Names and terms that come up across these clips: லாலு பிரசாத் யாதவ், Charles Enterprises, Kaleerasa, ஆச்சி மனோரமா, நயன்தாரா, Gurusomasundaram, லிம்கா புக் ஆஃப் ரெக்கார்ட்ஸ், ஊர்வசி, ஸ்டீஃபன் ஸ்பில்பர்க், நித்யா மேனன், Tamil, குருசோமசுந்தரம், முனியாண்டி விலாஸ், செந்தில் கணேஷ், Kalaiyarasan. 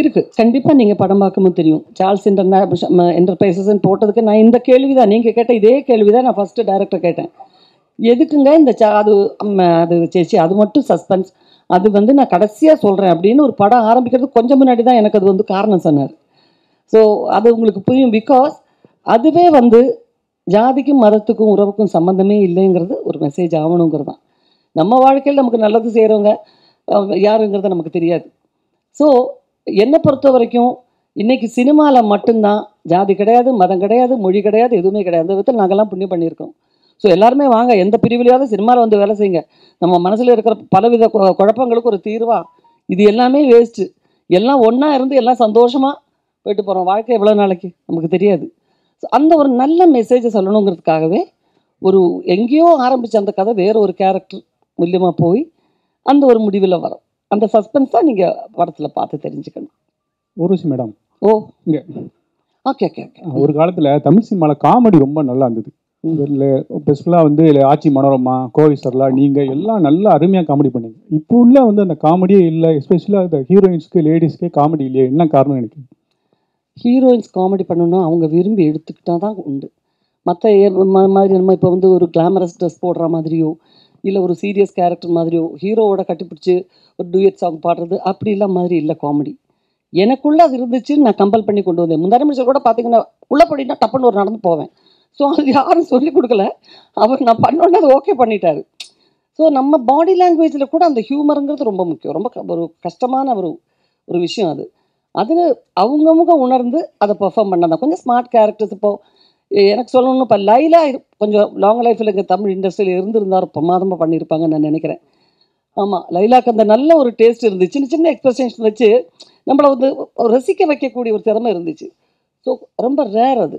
இருக்கு கண்டிப்பா நீங்க படம் பார்க்கும்போது தெரியும் சார்ல்ஸ் என்டர்பிரைசஸ் போட்டதுக்கு நான் இந்த கேள்விதான் நீங்க கேட்ட இதே கேள்விதான் நான் ஃபர்ஸ்ட் டைரக்டர் கேட்டேன் எதுக்குங்க இந்த அது சேச்சி அது மட்டும் சஸ்பென்ஸ் அது வந்து நான் கடைசியா சொல்றேன் அப்படினு ஒரு படம் ஆரம்பிக்கிறது கொஞ்சம் முன்னாடி தான் எனக்கு அது வந்து காரணம் சொன்னார் சோ அது உங்களுக்கு புரியும் because அதுவே வந்து ஜாதிக்கும் மதத்துக்கும் உறவுக்கும் சம்பந்தமே இல்லைங்கிறது ஒரு மெசேஜ் ஆவணும்ங்கிறது தான் நம்ம வாழ்க்கையில நமக்கு நல்லது செய்றவங்க யாருங்கிறது நமக்கு தெரியாது So, என்ன பொறுத்த வரைக்கும் இன்னைக்கு சினிமால மட்டும் தான் ஜாதி கிடையாது மதம் கிடையாது மொழி கிடையாது எதுவுமே கிடையாது அந்த விதத்துல நாங்கலாம் புண்ணியம் பண்ணியிருக்கோம் சோ எல்லாரும் வாங்க எந்த பிரிவிலையாவது சினிமால வந்து வேலை செய்யுங்க நம்ம மனசுல இருக்கிற பலவித குழப்பங்களுக்கு ஒரு தீர்வா இது எல்லாமே வேஸ்ட் எல்லாம் ஒண்ணா இருந்து எல்லாம் சந்தோஷமா போயிட்டு போறோம் வாழ்க்கை எவ்வளவு நாளைக்கு நமக்கு தெரியாது சோ அந்த ஒரு நல்ல மெசேஜ் சொல்லணும்ங்கிறதுக்காகவே ஒரு எங்கேயோ ஆரம்பிச்ச அந்த கதை வேற ஒரு கரெக்டர் மூலமா போய் அந்த ஒரு முடிவுல வரும் And the suspense is you படத்துல பார்த்து தெரிஞ்சுக்கணும் ஊருசி மேடம் ஓ ஓகே ஓகே ஒரு காலத்துல தமிழ் சினிமால காமெடி ரொம்ப நல்லா இருந்தது பெஸ்ட்லா வந்து ஆச்சி மனோரமா கோவிசர்லா நீங்க எல்லாம் நல்லா அருமையா காமெடி பண்ணீங்க இப்போ உள்ள வந்து அந்த காமெடியே இல்லை எஸ்பெஷலா அந்த ஹீரோயின்ஸ்க்கு லேடிஸ்க்கு காமெடி இல்லையே என்ன காரணம் எனக்கு ஹீரோயின்ஸ் காமெடி பண்ணணும்னா அவங்க விரும்பி எடுத்துக்கிட்டா தான் உண்டு மற்ற மாதிரி நம்ம இப்போ வந்து ஒரு கிளாமரஸ் ட்ரெஸ் போடுற மாதிரியோ இல்ல ஒரு சீரியஸ் கேரக்டர் மாதிரியோ ஹீரோவோட கட்டிப்பிடிச்சு ஒரு டூயட் சாங் பாடுறது அப்படி இல்ல மாதிரி இல்ல காமெடி எனக்குள்ள அது இருந்துச்சு நான் கம்பல் பண்ணி கொண்டு வந்தேன் முந்தான முடிச்ச கூட பார்த்தீங்கன்னா உள்ள போடினா டப்புன்னு ஒரு நடந்து போவேன் ஸோ அது யாரும் சொல்லி கொடுக்கல அவர் நான் பண்ணோன்னு அது ஓகே பண்ணிட்டாரு ஸோ நம்ம பாடி லாங்குவேஜில் கூட அந்த ஹியூமருங்கிறது ரொம்ப முக்கியம் ரொம்ப ஒரு கஷ்டமான ஒரு விஷயம் அது அது அவங்கவுங்க உணர்ந்து அதை பெர்ஃபார்ம் பண்ணாதான் கொஞ்சம் ஸ்மார்ட் கேரக்டர்ஸ் இப்போ எனக்கு சொல்லணும் இப்போ லைலா கொஞ்சம் லாங் லைஃப்பில் இங்கே தமிழ் இண்டஸ்ட்ரியில் இருந்திருந்தாரு பிரமாதமாக பண்ணியிருப்பாங்கன்னு நான் நினைக்கிறேன் ஆமாம் லைலாக்கு அந்த நல்ல ஒரு டேஸ்ட் இருந்துச்சு சின்ன சின்ன எக்ஸ்பிரஷன்ஸ் வச்சு நம்மளை வந்து ரசிக்க வைக்கக்கூடிய ஒரு திறமை இருந்துச்சு ஸோ ரொம்ப ரேர் அது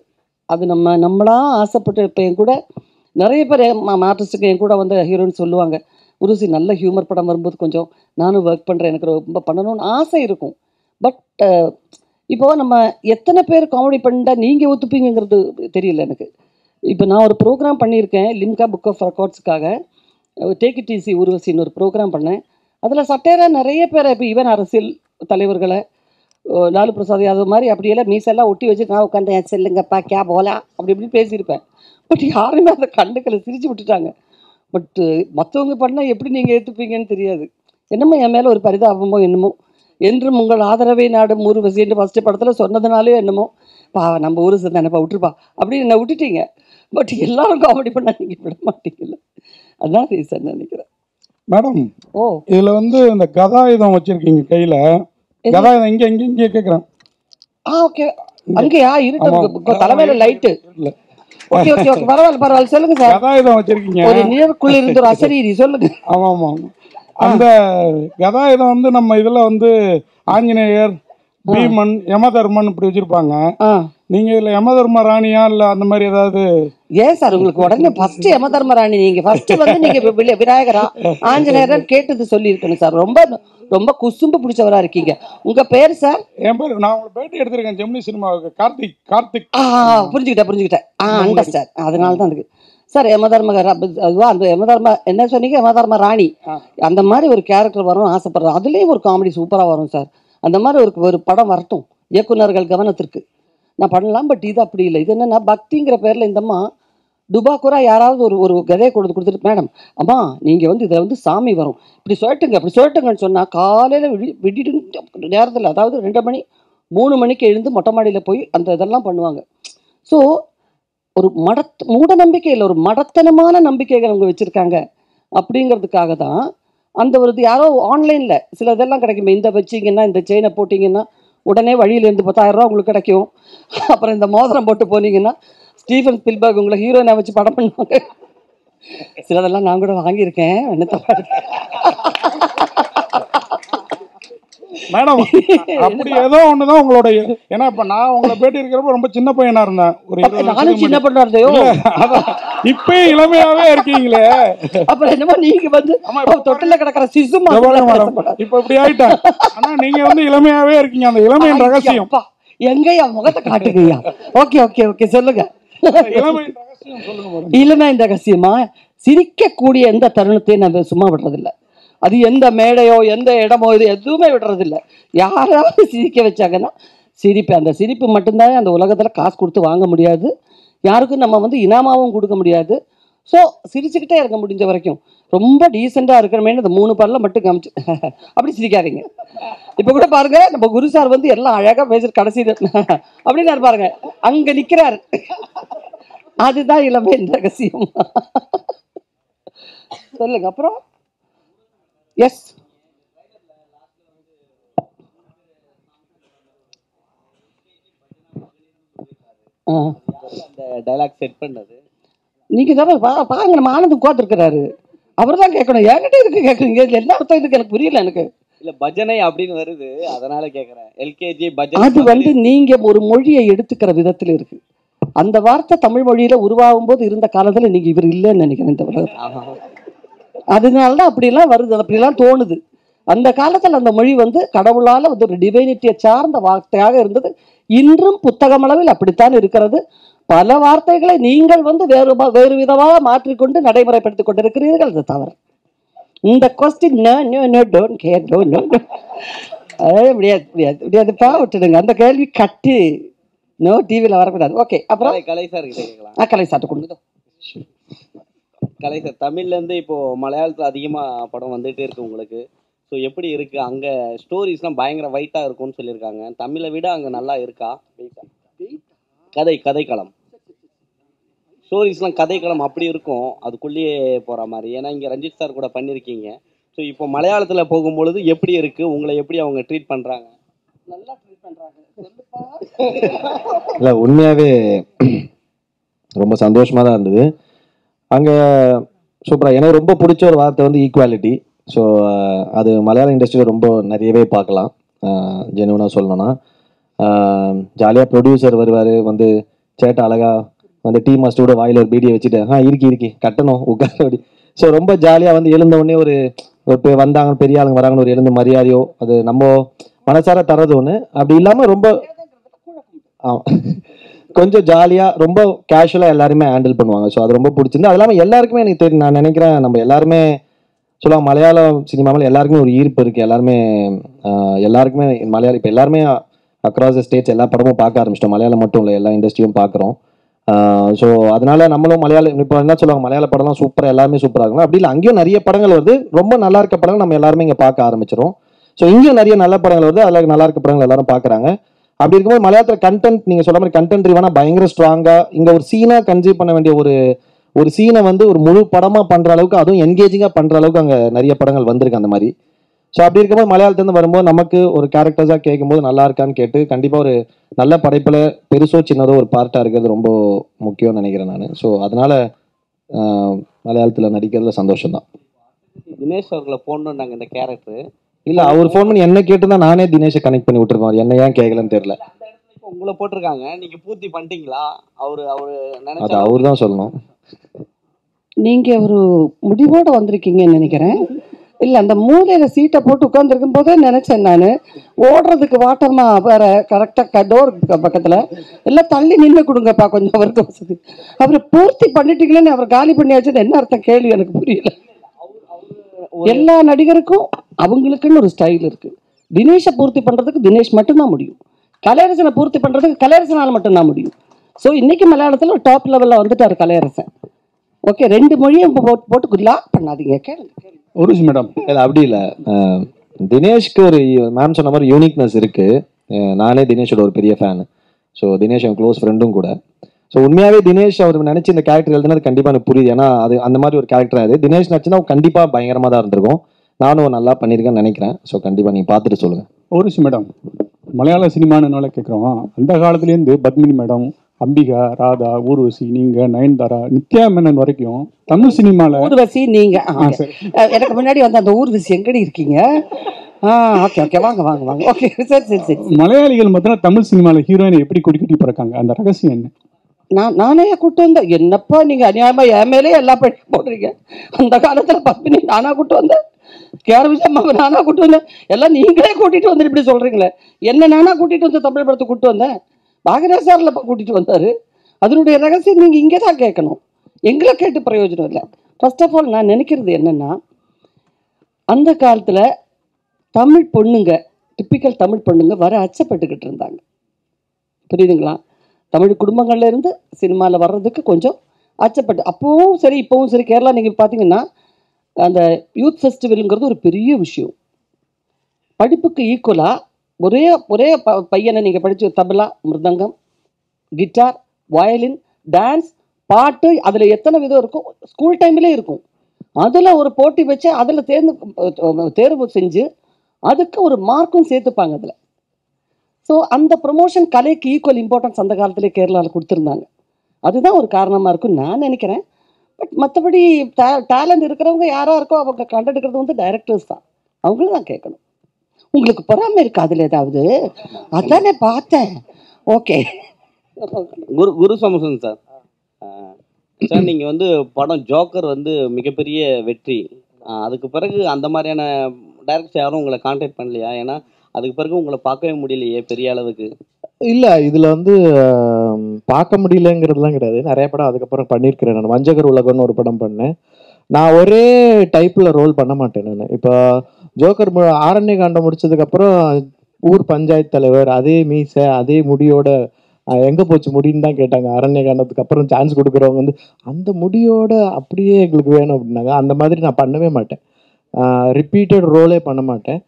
அது நம்மளா ஆசைப்பட்டு இப்போ என் கூட நிறைய பேர் ஆர்டிஸ்ட்டுக்கு என் கூட வந்து ஹீரோன்னு சொல்லுவாங்க குருசி நல்ல ஹியூமர் படம் வரும்போது கொஞ்சம் நானும் ஒர்க் பண்ணுறேன் எனக்கு ரொம்ப பண்ணணும்னு ஆசை இருக்கும் பட் இப்போ நம்ம எத்தனை பேர் காமெடி பண்ணிட்டா நீங்கள் ஒத்துப்பீங்கிறது தெரியல எனக்கு இப்போ நான் ஒரு ப்ரோக்ராம் பண்ணியிருக்கேன் லிம்கா புக் ஆஃப் ரெக்கார்ட்ஸுக்காக டேக் இட் ஈஸி ஊர்வசின்னு ஒரு ப்ரோக்ராம் பண்ணேன் அதில் சட்டையராக நிறைய பேர் இப்போ ஈவன் அரசியல் தலைவர்களை லாலு பிரசாத் யாதவ் மாதிரி அப்படியெல்லாம் மீசெல்லாம் ஒட்டி வச்சு நான் உட்காந்து செல்லுங்கப்பா கே போலா அப்படி இப்படி பேசியிருப்பேன் பட் யாருமே அதை கண்டுக்களை சிரிச்சு விட்டுட்டாங்க பட் மற்றவங்க பண்ணால் எப்படி நீங்கள் ஏற்றுப்பீங்கன்னு தெரியாது என்னமோ என் மேலே ஒரு பரிதாபமோ என்னமோ என்றும் உங்கள் ஆதரவை நாடும் ஊர்வசின்னு ஃபஸ்ட்டு படத்தில் சொன்னதுனாலே என்னமோ பா நம்ம ஊர் தானேப்பா விட்டுருப்பா அப்படின்னு என்ன விட்டுட்டீங்க பட் எல்லாரும் காமெடி பண்ணால் நீங்கள் விட மாட்டீங்கல்ல அதான் ரீசன் நினைக்கிறேன் மேடம் ஓ இதில் வந்து இந்த கதாயுதம் வச்சுருக்கீங்க கையில் கதாயுதம் இங்கே இங்கே இங்கே கேட்குறேன் ஆ ஓகே அங்கேயா இருக்கு தலைமையில் லைட்டு இல்லை ஓகே ஓகே ஓகே பரவாயில்ல பரவாயில்ல சொல்லுங்கள் சார் கதாயுதம் வச்சுருக்கீங்க ஒரு நிழற்குள்ளே இருந்து ஒரு அசரீரி சொல்லுங்கள் ஆமாம் ஆமாம் அந்த கதாயுதம் வந்து நம்ம இதுல வந்து ஆஞ்சநேயர் பீமன் யமதர்மன் இப்படி வச்சிருப்பாங்க நீங்க இதுல யமதர்ம ராணியா இல்ல அந்த மாதிரி ஏதாவது ஏன் சார் உங்களுக்கு உடனே ஃபர்ஸ்ட் யமதர்ம ராணி நீங்க ஃபர்ஸ்ட் வந்து நீங்க விநாயகரா ஆஞ்சநேயர் கேட்டது சொல்லி இருக்கணும் சார் ரொம்ப ரொம்ப குசும்பு பிடிச்சவரா இருக்கீங்க உங்க பேர் சார் என் பேர் நான் உங்களை பேட்டி எடுத்திருக்கேன் ஜெமினி சினிமாவுக்கு கார்த்திக் கார்த்திக் புரிஞ்சுக்கிட்டேன் புரிஞ்சுக்கிட்டேன் அண்டர்ஸ்டாண்ட் அதனாலதான் இருக்கு சார் யமதர்ம அதுவா அந்த யமதர்ம என்ன சொன்னீங்க யமதர்ம ராணி அந்த மாதிரி ஒரு கேரக்டர் வரும்னு ஆசைப்படுறோம் அதுலேயும் ஒரு காமெடி சூப்பராக வரும் சார் அந்த மாதிரி ஒரு படம் வரட்டும் இயக்குநர்கள் கவனத்திற்கு நான் பண்ணலாம் பட் இது அப்படி இல்லை இது என்னன்னா பக்திங்கிற பேரில் இந்தம்மா டுபாக்கூரா யாராவது ஒரு கதையை கொடுத்துட்டு மேடம் அம்மா நீங்கள் வந்து இதில் வந்து சாமி வரும் இப்படி சொல்லிட்டுங்கன்னு சொன்னால் காலையில் விடிட்டு நேரத்தில் அதாவது 2 மணி 3 மணிக்கு எழுந்து மொட்டை மாடியில் போய் அந்த இதெல்லாம் பண்ணுவாங்க ஸோ ஒரு மூட நம்பிக்கை இல்லை ஒரு மடத்தனமான நம்பிக்கைகள் அவங்க வச்சுருக்காங்க அப்படிங்கிறதுக்காக தான் அந்த ஒரு யாரோ ஆன்லைனில் சில இதெல்லாம் கிடைக்குமே இந்த வச்சிங்கன்னா இந்த செயினை போட்டிங்கன்னா உடனே வழியிலேருந்து 10,000 ரூபா உங்களுக்கு கிடைக்கும் அப்புறம் இந்த மோதிரம் போட்டு போனீங்கன்னா ஸ்டீஃபன் ஸ்பில்பர்க் உங்களை ஹீரோயினை வச்சு படம் பண்ணுவாங்க சிலதெல்லாம் நான் கூட வாங்கியிருக்கேன் என்னத்த மேடம் அப்படி ஏதோ ஒண்ணுதான் உங்களோட ஏன்னா இப்ப நான் உங்களை பேட்டி இருக்கிறப்ப ரொம்ப சின்ன பையனா இருந்தேன் ஒரு சின்ன பையனா இருந்தேன் இப்ப இளமையாவே இருக்கீங்களே அப்புறம் என்னமா நீங்க வந்து தொட்டில கிடக்குற சிசு இப்ப இப்படி ஆயிட்டா ஆனா நீங்க வந்து இளமையாவே இருக்கீங்க அந்த இளமையின் ரகசியம் எங்கயா முகத்தை காட்டுங்கய்யா ஓகே ஓகே ஓகே சொல்லுங்க இளமையின் ரகசியம் சொல்லுங்க இளமையின் ரகசியமா சிரிக்க கூடிய எந்த தருணத்தையும் நான் சும்மா விடுறதில்லை அது எந்த மேடையோ எந்த இடமோ இது எதுவுமே விடுறதில்லை. யாராவது சிரிக்க வச்சாங்கன்னா சிரிப்பு, அந்த சிரிப்பு மட்டும்தான் அந்த உலகத்தில் காசு கொடுத்து வாங்க முடியாது, யாருக்கும் நம்ம வந்து இனாமாவும் கொடுக்க முடியாது. ஸோ சிரிச்சுக்கிட்டே இருக்க முடிஞ்ச வரைக்கும் ரொம்ப டீசெண்டாக இருக்கணுமேனு அந்த 3 பேரில் மட்டும் காமிச்சு அப்படி சிரிக்காதீங்க. இப்போ கூட பாருங்கள், நம்ம குரு சார் வந்து எல்லாம் அழகாக பேசுகிற கடைசி அப்படின்னு பாருங்கள் அங்கே நிற்கிறார். அதுதான் இளமை ரகசியம். சொல்லுங்க. அப்புறம் எஸ் அந்த டயலாக் செட் பண்ணது நீங்க தான் பாருங்க. நம்ம ஆனந்தம் கோத்திருக்கிறாரு, அவர் தான் கேட்கணும். என்கிட்ட இருக்கு கேட்குறீங்க, என்ன அர்த்தம் இதுக்கு எனக்கு புரியல. எனக்கு இல்ல பஜனை அப்படின்னு வருது, அதனால கேட்கறேன். எல்கேஜி பஜனை அது வந்து நீங்க ஒரு மொழியை எடுத்துக்கிற விதத்துல இருக்கு. அந்த வார்த்தை தமிழ் மொழியில உருவாகும் போது இருந்த காலத்துல நீங்க இவர் இல்லைன்னு நினைக்கிறேன் இந்த உலகத்துல. அதனாலதான் அப்படிலாம் வருது, அப்படிலாம் தோணுது. அந்த காலத்துல அந்த மொழி வந்து கடவுளால வந்து ஒரு டிவைனிட்டியை சார்ந்த வார்த்தையாக இருந்தது. இன்றும் புத்தகம் அளவில் அப்படித்தான் இருக்கிறது. பல வார்த்தைகளை நீங்கள் வந்து வேறு விதமாக மாற்றிக்கொண்டு நடைமுறைப்படுத்திக் கொண்டிருக்கிறீர்கள். அது தவறு. இந்த கொஸ்டின் விட்டுடுங்க, அந்த கேள்வி கட்டு நோ டிவியில் வரக்கூடாது. ஓகே, அப்புறம் கலை சார் கிட்ட கேட்கலாம். கலை சார்ட்ட கொடுங்க. கலை சார், தமிழ்லேருந்து இப்போது மலையாளத்தில் அதிகமாக படம் வந்துகிட்டே இருக்குது உங்களுக்கு. ஸோ எப்படி இருக்குது அங்கே? ஸ்டோரிஸ்லாம் பயங்கர வைட்டாக இருக்கும்னு சொல்லியிருக்காங்க. தமிழை விட அங்கே நல்லா இருக்கா? கதைக்களம் ஸ்டோரிஸ்லாம் கதைக்களம் அப்படி இருக்கும், அதுக்குள்ளேயே போகிற மாதிரி. ஏன்னா இங்கே ரஞ்சித் சார் கூட பண்ணியிருக்கீங்க. ஸோ இப்போ மலையாளத்தில் போகும்பொழுது எப்படி இருக்குது? உங்களை எப்படி அவங்க ட்ரீட் பண்ணுறாங்க? நல்லா ட்ரீட் பண்ணுறாங்க. இல்லை, உண்மையாகவே ரொம்ப சந்தோஷமாக தான் இருந்தது அங்கே. சூப்பராக. எனக்கு ரொம்ப பிடிச்ச ஒரு வார்த்தை வந்து ஈக்குவாலிட்டி. ஸோ அது மலையாள இண்டஸ்ட்ரியில் ரொம்ப நிறையவே பார்க்கலாம். ஜெனுவனாக சொல்லணும்னா ஜாலியாக ப்ரொடியூசர் வருவார் வந்து சேட்டை அழகாக வந்து டீ மாஸ்டரோட வாயில் ஒரு பீடியை வச்சுட்டு இருக்கி கட்டணும் உட்கார அப்படி. ஸோ ரொம்ப ஜாலியாக வந்து எழுந்தவுடனே ஒரு ஒரு வந்தாங்க பெரிய ஆளுங்க வராங்கன்னு ஒரு எழுந்த மரியாதையோ அது நம்ம மனசார தரது ஒன்று. அப்படி இல்லாமல் ரொம்ப கொஞ்சம் ஜாலியாக ரொம்ப கேஷுவலாக எல்லாருமே ஹேண்டில் பண்ணுவாங்க. ஸோ அது ரொம்ப பிடிச்சிருந்து. அது இல்லாமல் எல்லாருக்குமே எனக்கு தெரியும், நான் நினைக்கிறேன் நம்ம எல்லாருமே சொல்லுவாங்க மலையாளம் சினிமாவில் எல்லாருக்குமே ஒரு ஈர்ப்பு இருக்குது. எல்லாருக்குமே மலையாளம் இப்போ எல்லாருமே அக்ராஸ் த ஸ்டேட்ஸ் எல்லா படமும் பார்க்க ஆரம்பிச்சிட்டோம். மலையாளம் மட்டும் இல்லை, எல்லா இண்டஸ்ட்ரியும் பார்க்குறோம். ஸோ அதனால் நம்மளும் மலையாளம் இப்போ என்ன சொல்லுவாங்க மலையாள படம்லாம் சூப்பராக எல்லாருமே சூப்பராக இருக்கும் அப்படி இல்லை. அங்கேயும் நிறைய படங்கள் வருது, ரொம்ப நல்லா இருக்க படங்கள் நம்ம எல்லாருமே இங்கே பார்க்க ஆரம்பிச்சிடும். ஸோ இங்கேயும் நிறைய நல்ல படங்கள் வருது, அதில் நல்லா இருக்க படங்கள் எல்லாரும் பார்க்குறாங்க. அப்படி இருக்கும்போது மலையாளத்தில் கண்டென்ட் நீங்கள் சொல்ல மாதிரி கண்டென்ட் ரிவானா பயங்கர ஸ்ட்ராங்காக இங்கே ஒரு சீனாக கன்சீவ் பண்ண வேண்டிய ஒரு சீனை வந்து ஒரு முழு படமாக பண்ணுற அளவுக்கு, அதுவும் என்கேஜிங்காக பண்ணுற அளவுக்கு அங்கே நிறைய படங்கள் வந்திருக்கு அந்த மாதிரி. ஸோ அப்படி இருக்கும்போது மலையாளத்துலேருந்து வரும்போது நமக்கு ஒரு கேரக்டர்ஸாக கேட்கும்போது நல்லா இருக்கான்னு கேட்டு கண்டிப்பாக ஒரு நல்ல படைப்பில் பெருசோ சின்னதோ ஒரு பார்ட்டாக இருக்கிறது ரொம்ப முக்கியம்னு நினைக்கிறேன் நான். ஸோ அதனால் மலையாளத்தில் நடிக்கிறதுல சந்தோஷம்தான். தினேஷ் அவர்களை போடணுன்னு நாங்கள் இந்த கேரக்டரு இல்லை, அவர் ஃபோன் பண்ணி என்ன கேட்டுருந்தா நானே தினேஷை கனெக்ட் பண்ணி விட்டுருப்பாரு. என்ன ஏன் கேட்கலன்னு தெரியல. உங்களை போட்டிருக்காங்க, நீங்கள் பூர்த்தி பண்ணிட்டீங்களா? அவர் நினைச்சா அது அவர் தான் சொல்லணும். நீங்கள் ஒரு முடிவோடு வந்திருக்கீங்கன்னு நினைக்கிறேன். இல்லை, அந்த மூலையில் சீட்டை போட்டு உட்காந்துருக்கும் போதே நினச்சேன் நான் ஓடுறதுக்கு வாட்டமாக வேறு கரெக்டாக டோர் பக்கத்தில் எல்லாம் தள்ளி நின்று கொடுங்கப்பா கொஞ்சம் அவருக்கு வசதி. அவர் பூர்த்தி பண்ணிட்டீங்களேன்னு அவர் காலி பண்ணியாச்சுன்னு என்ன அர்த்தம் கேள்வி எனக்கு புரியல. எல்லா நடிகருக்கும் அவங்களுக்குன்னு ஒரு ஸ்டைல் இருக்கு. தினேஷை பூர்த்தி பண்றதுக்கு தினேஷ் மட்டும்தான் முடியும், கலையரசனை பூர்த்தி பண்றதுக்கு கலையரசனால் மட்டும்தான் முடியும். ஸோ இன்னைக்கு மலையாளத்தில் ஒரு டாப் லெவலில் வந்துட்டாரு கலையரசன். ஓகே, 2 மொழியும் போட்டு லாக் பண்ணாதீங்க. ஒரு மேடம் இல்லை அப்படி இல்லை, தினேஷ்க்கு ஒரு மேம் சொன்ன மாதிரி யூனிக்னஸ் இருக்கு. நானே தினேஷோட ஒரு பெரிய ஃபேனு. ஸோ தினேஷ் என் க்ளோஸ் ஃப்ரெண்டும் கூட. ஸோ உண்மையாகவே தினேஷ் அவர் நினச்சி இந்த கேரக்டர் எழுதுனது கண்டிப்பாக எனக்கு புரியுது. ஏன்னா அது அந்த மாதிரி ஒரு கேரக்டர் அது தினேஷ் நினச்சினா கண்டிப்பாக பயங்கரமாக தான் இருந்திருக்கும். நானும் நல்லா பண்ணியிருக்கேன்னு நினைக்கிறேன். ஸோ கண்டிப்பாக நீங்கள் பார்த்துட்டு சொல்லுங்கள். ஒரு மேடம் மலையாள சினிமானனால கேட்குறோம். அந்த காலத்துலேருந்து பத்மினி மேடம், அம்பிகா, ராதா, ஊர்வசி, நீங்கள், நயன்தாரா, நித்யா மேனன் வரைக்கும் தமிழ் சினிமாவில் ஊர்வசி நீங்கள் சரி எனக்கு முன்னாடி வந்து அந்த ஊர்வசி எங்கடி இருக்கீங்க? ஓகே ஓகே வாங்க வாங்க வாங்க ஓகே சரி சரி சரி. மலையாளிகள் மாத்திரம் தமிழ் சினிமாவில் ஹீரோயினை எப்படி கொடி கட்டி பிறக்காங்க, அந்த ரகசியம் என்ன? நானே கூப்பிட்டு வந்தேன். என்னப்பா நீங்கள் அநியாயமாக என் மேலே எல்லாம் படி போடுறீங்க. அந்த காலத்தில் 10 மணி நானாக கூப்பிட்டு வந்தேன், கேரவிஜம்மாவை நானாக கூப்பிட்டு வந்தேன், எல்லாம் நீங்களே கூட்டிகிட்டு வந்து இப்படி சொல்கிறீங்களே. என்ன நானாக கூட்டிகிட்டு வந்து தமிழ் படத்தை கூப்பிட்டு வந்தேன். பாகராஜ் சாரில் இப்போ கூட்டிகிட்டு வந்தார். அதனுடைய ரகசியம் நீங்கள் இங்கே தான் கேட்கணும், எங்களை கேட்டு பிரயோஜனம் இல்லை. ஃபர்ஸ்ட் ஆஃப் ஆல் நான் நினைக்கிறது என்னென்னா அந்த காலத்துல தமிழ் பொண்ணுங்க டிப்பிக்கல் தமிழ் பொண்ணுங்க வர அச்சப்பட்டுக்கிட்டு இருந்தாங்க. புரியுதுங்களா? தமிழ் குடும்பங்கள்ல இருந்து சினிமாவில் வர்றதுக்கு கொஞ்சம் அச்சப்பட்டு அப்பவும் சரி இப்போவும் சரி. கேரளா நீங்கள் பார்த்தீங்கன்னா அந்த யூத் ஃபெஸ்டிவலுங்கிறது ஒரு பெரிய விஷயம். படிப்புக்கு ஈக்குவலாக ஒரே பையனை நீங்கள் படித்து tabla, mridangam, guitar, violin, dance, பாட்டு, அதில் எத்தனை விதம் இருக்கும், ஸ்கூல் டைம்லேயே இருக்கும். அதில் ஒரு போட்டி வச்சு அதில் தேர்வு செஞ்சு அதுக்கு ஒரு மார்க்கும் சேர்த்துப்பாங்க அதில். ஸோ அந்த ப்ரொமோஷன் கலைக்கு ஈக்குவல் இம்பார்ட்டன்ஸ் அந்த காலத்திலே கேரளாவில் கொடுத்துருந்தாங்க. அதுதான் ஒரு காரணமாக இருக்குன்னு நான் நினைக்கிறேன். பட் மற்றபடி டேலண்ட் இருக்கிறவங்க யாராக இருக்கோ அவங்க கண்டெடுக்கிறது வந்து டைரக்டர்ஸ் தான். அவங்களும் தான் கேட்கணும். உங்களுக்கு பொறாமை இருக்கு அதில் ஏதாவது? அதானே பார்த்தேன். ஓகே, குருசோமசுந்தரம் சார், சார் நீங்கள் வந்து படம் ஜோக்கர் வந்து மிகப்பெரிய வெற்றி. அதுக்கு பிறகு அந்த மாதிரியான டைரக்டர்ஸ் யாரும் உங்களை கான்டாக்ட் பண்ணலையா? ஏன்னா அதுக்கு பிறகு உங்களை பார்க்கவே முடியலையே பெரிய அளவுக்கு. இல்லை, இதில் வந்து பார்க்க முடியலங்கிறதுலாம் கிடையாது. நிறைய படம் அதுக்கப்புறம் பண்ணியிருக்கிறேன். நான் வஞ்சகர் உலகம்னு ஒரு படம் பண்ணேன். நான் ஒரே டைப்பில் ரோல் பண்ண மாட்டேன். நான் இப்போ ஜோக்கர் ஆரண்யகாண்டம் முடிச்சதுக்கப்புறம் ஊர் பஞ்சாயத்து தலைவர், அதே மீசை, அதே முடியோட எங்கே போச்சு முடின்னு தான் கேட்டாங்க. ஆரண்யகாண்டத்துக்கு அப்புறம் சான்ஸ் கொடுக்குறவங்க வந்து அந்த முடியோட அப்படியே எங்களுக்கு வேணும் அப்படின்னாங்க. அந்த மாதிரி நான் பண்ணவே மாட்டேன். ரிப்பீட்டட் ரோலே பண்ண மாட்டேன்.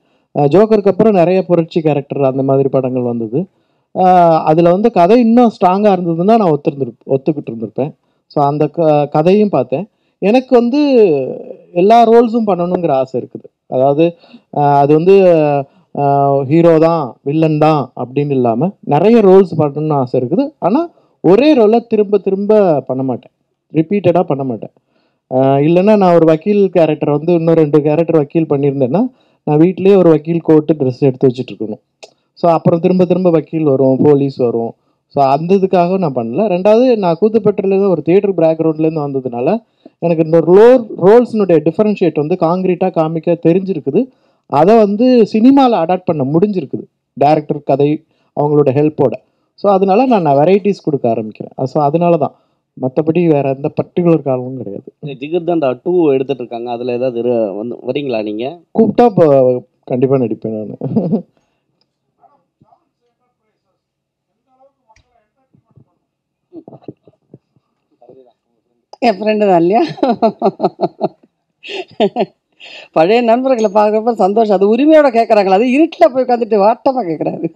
ஜோக்கருக்கு அப்புறம் நிறைய புரட்சி கேரக்டர் அந்த மாதிரி படங்கள் வந்தது. அதில் வந்து கதை இன்னும் ஸ்ட்ராங்காக இருந்ததுன்னா நான் ஒத்துக்கிட்டு இருந்திருப்பேன். ஸோ அந்த கதையும் பார்த்தேன். எனக்கு வந்து எல்லா ரோல்ஸும் பண்ணணுங்கிற ஆசை இருக்குது. அதாவது அது வந்து ஹீரோ தான் வில்லன் தான் அப்படின்னு இல்லாமல் நிறைய ரோல்ஸ் பண்ணணும்னு ஆசை இருக்குது. ஆனால் ஒரே ரோலை திரும்ப பண்ண மாட்டேன், ரிப்பீட்டடாக பண்ண மாட்டேன். இல்லைன்னா நான் ஒரு வக்கீல் கேரக்டர் வந்து இன்னும் 2 கேரக்டர் வக்கீல் பண்ணியிருந்தேன்னா நான் வீட்டிலேயே ஒரு வக்கீல் கோட்டு ட்ரெஸ் எடுத்து வச்சுட்டு இருக்கணும். ஸோ அப்புறம் திரும்ப வக்கீல் வரும், போலீஸ் வரும். ஸோ அந்த இதுக்காக நான் பண்ணல. ரெண்டாவது, நான் கூத்துப்பட்டிலேருந்து ஒரு தியேட்டர் பேக்ரவுண்ட்லேருந்து வந்ததுனால எனக்கு இந்த ரோல்ஸினுடைய டிஃபரன்ஷியேட் வந்து காங்கிரீட்டாக காமிக்க தெரிஞ்சிருக்குது. அதை வந்து சினிமாவில் அடாப்ட் பண்ண முடிஞ்சிருக்குது டேரக்டர் கதை அவங்களோட ஹெல்ப்போட. ஸோ அதனால நான் வெரைட்டிஸ் கொடுக்க ஆரம்பிக்கிறேன். ஸோ அதனால தான், மற்றபடி வேறு எந்த பர்டிகுலர் காரணமும் கிடையாது. ஜிகர்தண்டா 2 எடுத்துகிட்டு இருக்காங்க. அதில் ஏதாவது வந்து வரீங்களா? நீங்கள் கூப்பிட்டா இப்போ கண்டிப்பாக நடிப்பேன் நான். என் ஃப்ரெண்டு தான் இல்லையா, பழைய நண்பர்களை பார்க்குறப்ப சந்தோஷம். அது உரிமையோட கேட்குறாங்களா? அது இருட்டில் போய் உட்காந்துட்டு வாட்டமாக கேட்குறாரு.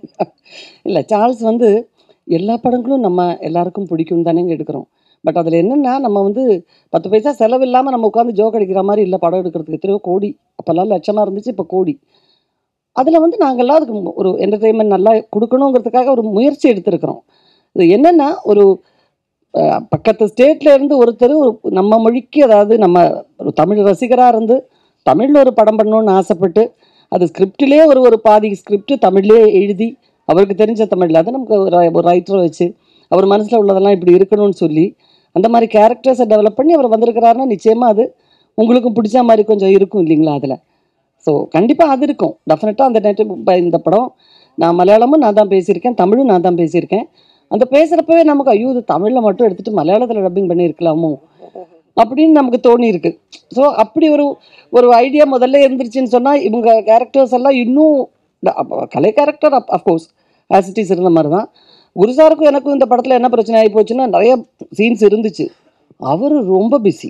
இல்லை, சார்ல்ஸ் வந்து எல்லா படங்களும் நம்ம எல்லாருக்கும் பிடிக்கும் தானேங்க எடுக்கிறோம். பட் அதில் என்னென்னா நம்ம வந்து 10 பைசா செலவு இல்லாமல் நம்ம உட்காந்து ஜோக் அடிக்கிற மாதிரி இல்லை. படம் எடுக்கிறதுக்கு எத்தனையோ கோடி, அப்போல்லாம் லட்சமாக இருந்துச்சு, இப்போ கோடி. அதில் வந்து நாங்கள்லாம் அதுக்கு ஒரு என்டர்டெயின்மெண்ட் நல்லா கொடுக்கணுங்கிறதுக்காக ஒரு முயற்சி எடுத்துருக்கிறோம். இது என்னென்னா ஒரு பக்கத்து ஸ்டேட்லேருந்து ஒருத்தர் நம்ம மொழிக்கு, அதாவது நம்ம ஒரு தமிழ் ரசிகராக இருந்து தமிழில் ஒரு படம் பண்ணணும்னு ஆசைப்பட்டு அது ஸ்கிரிப்டிலே ஒரு பாதி ஸ்கிரிப்ட் தமிழ்லே எழுதி அவருக்கு தெரிஞ்ச தமிழில் அதை நமக்கு ஒரு ரைட்டரை வச்சு அவர் மனசில் உள்ளதெல்லாம் இப்படி இருக்கணும்னு சொல்லி அந்த மாதிரி கேரக்டர்ஸை டெவலப் பண்ணி அவர் வந்திருக்கிறாருன்னா நிச்சயமாக அது உங்களுக்கும் பிடிச்ச மாதிரி கொஞ்சம் இருக்கும் இல்லைங்களா அதில். ஸோ கண்டிப்பாக அது இருக்கும் டெஃபினட்டாக. அந்த நேரத்தில் இந்த படம் நான் மலையாளமும் நான் தான் பேசியிருக்கேன், தமிழும் நான் தான் பேசியிருக்கேன். அந்த பேசுகிறப்பவே நமக்கு ஐயோ இது தமிழில் மட்டும் எடுத்துகிட்டு மலையாளத்தில் டப்பிங் பண்ணியிருக்கலாமோ அப்படின்னு நமக்கு தோணியிருக்கு. ஸோ அப்படி ஒரு ஐடியா முதல்ல இருந்துருச்சுன்னு சொன்னால் இவங்க கேரக்டர்ஸ் எல்லாம் இன்னும் கலை character of course as it is இருந்த மாதிரி தான். குருசாருக்கும் எனக்கும் இந்த படத்தில் என்ன பிரச்சனை ஆகி போச்சுன்னா நிறைய சீன்ஸ் இருந்துச்சு. அவர் ரொம்ப பிஸி.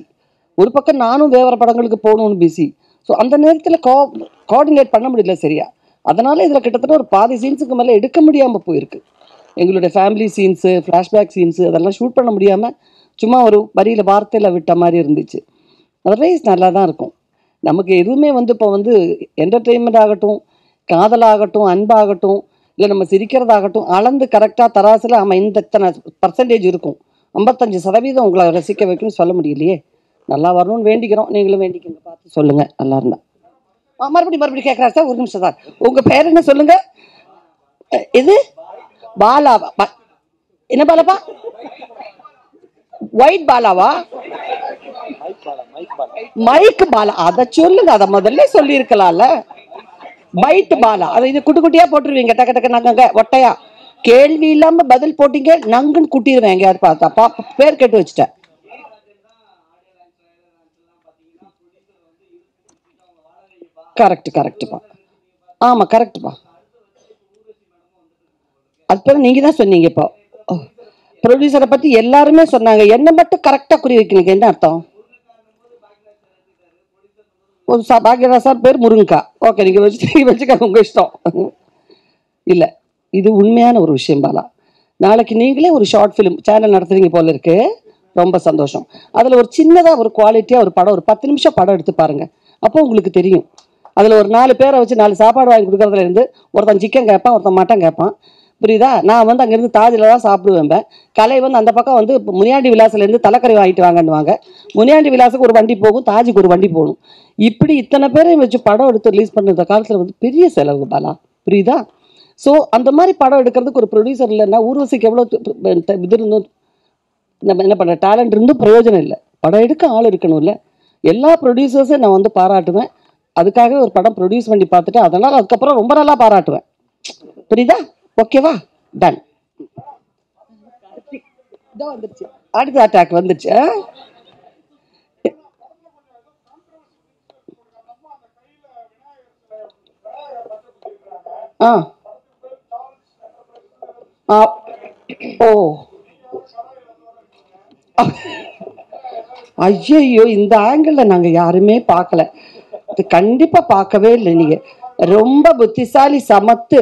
ஒரு பக்கம் நானும் வேறு படங்களுக்கு போகணும்னு பிஸி. ஸோ அந்த நேரத்தில் கோஆர்டினேட் பண்ண முடியல சரியா. அதனால் இதில் கிட்டத்தட்ட ஒரு பாதி சீன்ஸுக்கு மேலே எடுக்க முடியாமல் போயிருக்கு. எங்களுடைய ஃபேமிலி சீன்ஸு, ஃப்ளாஷ்பேக் சீன்ஸு அதெல்லாம் ஷூட் பண்ண முடியாமல் சும்மா ஒரு வரியில் வார்த்தையில் விட்ட மாதிரி இருந்துச்சு. அதர்வைஸ் நல்லா தான் இருக்கும். நமக்கு எதுவுமே வந்து இப்போ வந்து என்டர்டெயின்மெண்ட் ஆகட்டும், காதலாகட்டும், அன்பாகட்டும், இல்லை நம்ம சிரிக்கிறதாகட்டும் அளந்து கரெக்டாக தராசில் நம்ம இந்த இத்தனை பர்சன்டேஜ் இருக்கும், 55% உங்களை ரசிக்க வைக்கணும்னு சொல்ல முடியலையே. நல்லா வரணும்னு வேண்டிக்கிறோம். நீங்களும் வேண்டிக்கங்க, பார்த்து சொல்லுங்கள் நல்லா இருந்தா. மறுபடியும் கேட்குறாரு சார். ஒரு நிமிஷம் சார், உங்கள் பேர் என்ன சொல்லுங்கள்? இது பாலாவா? என்ன பாலாப்பா? ஒயிட் பாலாவா? மைக் பாலா? அதை சொல்லுங்க, அதை முதல்ல சொல்லியிருக்கலாம்ல. பைட் பாலா. அதை இது குட்டி குட்டியா போட்டுருவீங்க டக்கு டக்கு நாங்க ஒட்டையா. கேள்வி இல்லாம பதில் போட்டீங்க நங்குன்னு குட்டிடுவேன். எங்க யாரு பார்த்தா பேர் கேட்டு வச்சுட்டேன். Correct. Ama correct ba. Adpera neenga dhaan sonneenga ipo. Producer patti ellarume sonnanga. Enna mattum correct ah kuri vekkeenga enna artham? Oru Kaleerasa per Murunga. Okay, neenga vechikka unga ishtam. Illa. Idu unmaiyana oru vishayam bala. Naalaki neengale oru short film channel nadathreenga pole irukku. Romba sandosham. Adala oru chinnada oru quality oru padam oru 10 nimisham padam eduthu paarenga. Appo ungalku theriyum. அதில் ஒரு நாலு பேரை வச்சு நாலு சாப்பாடு வாங்கி கொடுக்கறதுல இருந்து ஒருத்தன் சிக்கன் கேட்பான், ஒருத்தன் மட்டன் கேட்பான். புரியுதா? நான் வந்து அங்கேருந்து தாஜில் தான் சாப்பிடுவேன். கலை வந்து அந்த பக்கம் வந்து முனியாண்டி விலாசிலேருந்து தலைக்கறி வாங்கிட்டு வாங்கன்னுவாங்க. முனியாண்டி விலாசுக்கு ஒரு வண்டி போகும், தாஜுக்கு ஒரு வண்டி போகும். இப்படி இத்தனை பேரையும் வச்சு படம் எடுத்து ரிலீஸ் பண்ணுற காலத்தில் வந்து பெரிய செலவு பாலா. புரியுதா? ஸோ அந்த மாதிரி படம் எடுக்கிறதுக்கு ஒரு ப்ரொடியூசர் இல்லைன்னா ஊர்வசிக்கு எவ்வளோ இது இருந்தும் நம்ம என்ன பண்ணுற டேலண்ட் இருந்தும் பிரயோஜனம் இல்லை. படம் எடுக்க ஆள் இருக்கணும்ல. எல்லா ப்ரொடியூசர்ஸையும் நான் வந்து பாராட்டுவேன். அதுக்காக ஒரு படம் ப்ரொடியூஸ் பண்ணி பார்த்துட்டு அதனால் அதுக்கப்புறம் ரொம்ப நல்லா பாராட்டுவேன். புரியுதா? ஓகேவா? டன். வந்துருச்சு, அடுத்த அட்டாக் வந்துருச்சு. ஓ ஐயோ, இந்த ஆங்கிளில் நாங்கள் யாருமே பார்க்கல. அது கண்டிப்பாக பார்க்கவே இல்லை. நீங்கள் ரொம்ப புத்திசாலி, சமத்து.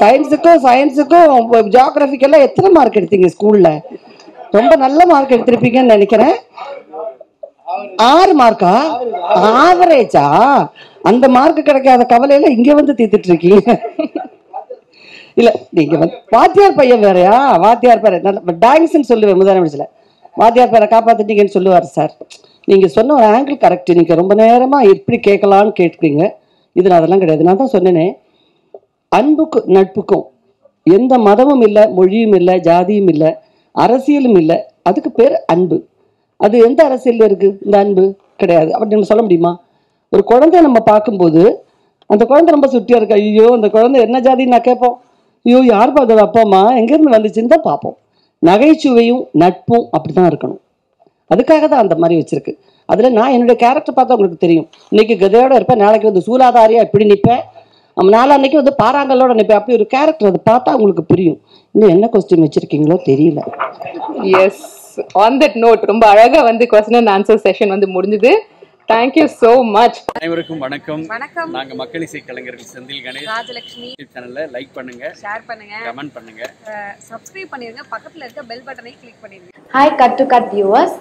சயின்ஸுக்கும் ஜியாகிரபிக்கெல்லாம் எத்தனை மார்க் எடுத்தீங்க ஸ்கூலில்? ரொம்ப நல்ல மார்க் எடுத்திருப்பீங்கன்னு நினைக்கிறேன். 6 மார்க்கா? ஆவரேஜா? அந்த மார்க் கிடைக்காத கவலையில் இங்கே வந்து தீர்த்துட்டு இருக்கீங்க. இல்லை, நீங்கள் வந்து வாத்தியார் பையன் வேறையா? வாத்தியார் பேரை டாங்ஸ்ன்னு சொல்லுவேன் முதலமைச்சல. வாத்தியார் பேரை காப்பாற்றிட்டீங்கன்னு சொல்லுவார் சார். நீங்கள் சொன்ன ஒரு ஆங்கிள் கரெக்டு. நீங்கள் ரொம்ப நேரமாக எப்படி கேட்கலான்னு கேட்குறீங்க. இது நான் அதெல்லாம் கிடையாது. நான் தான் சொன்னேனே, அன்புக்கு நட்புக்கும் எந்த மதமும் இல்லை, மொழியும் இல்லை, ஜாதியும் இல்லை, அரசியலும் இல்லை. அதுக்கு பேர் அன்பு. அது எந்த அரசியலில் இருக்குது இந்த அன்பு? கிடையாது. அப்படி நம்ம சொல்ல முடியுமா? ஒரு குழந்தைய நம்ம பார்க்கும்போது அந்த குழந்தை ரொம்ப சுட்டியாக இருக்கா, ஐயோ அந்த குழந்தை என்ன ஜாதின்னு நான் கேட்போம். ஐயோ யார் பார்த்தோட அப்பா அம்மா எங்கேருந்து வந்துச்சுன்னு தான் பார்ப்போம். நகைச்சுவையும் நட்பும் அப்படி தான் இருக்கணும். அதுக்காக தான் அந்த மாதிரி வச்சுருக்கு. அதில் நான் என்னுடைய கேரக்டர் பார்த்தா உங்களுக்கு தெரியும். இன்றைக்கி கதையோடு இருப்பேன், நாளைக்கு வந்து சூலாதாரியாக இப்படி நிற்பேன், நாளன்னைக்கு வந்து பாறாங்கல்லோட நிற்பேன். அப்படி ஒரு கேரக்டர் அதை பார்த்தா உங்களுக்கு புரியும். இன்னும் என்ன கொஸ்டின் வச்சுருக்கீங்களோ தெரியல. எஸ், ஆன் தட் நோட் ரொம்ப அழகாக வந்து கொஸ்டின் அண்ட் ஆன்சர் செஷன் வந்து முடிஞ்சுது. Thank you so much. அனைவருக்கும் வணக்கம். வணக்கம். நாங்கள் மக்கள் இசை கலைஞர்கள் செந்தில் கணேஷ், ராஜலட்சுமி. சேனலை லைக் பண்ணுங்கள், ஷேர் பண்ணுங்கள், கமெண்ட் பண்ணுங்கள், சப்ஸ்கிரைப் பண்ணிடுங்க, பக்கத்தில் இருக்க பெல் பட்டனை கிளிக் பண்ணிடுங்க. Hi cut to cut viewers,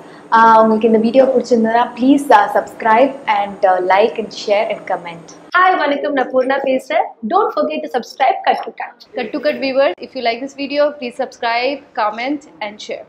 உங்களுக்கு இந்த வீடியோ பிடிச்சிருந்ததுன்னா please subscribe and like and share and comment. Hi வணக்கம், நான் பூர்ணா பேசுகிறேன். Don't forget to subscribe cut to cut. Cut to cut viewers, if you like this video please subscribe, comment and share.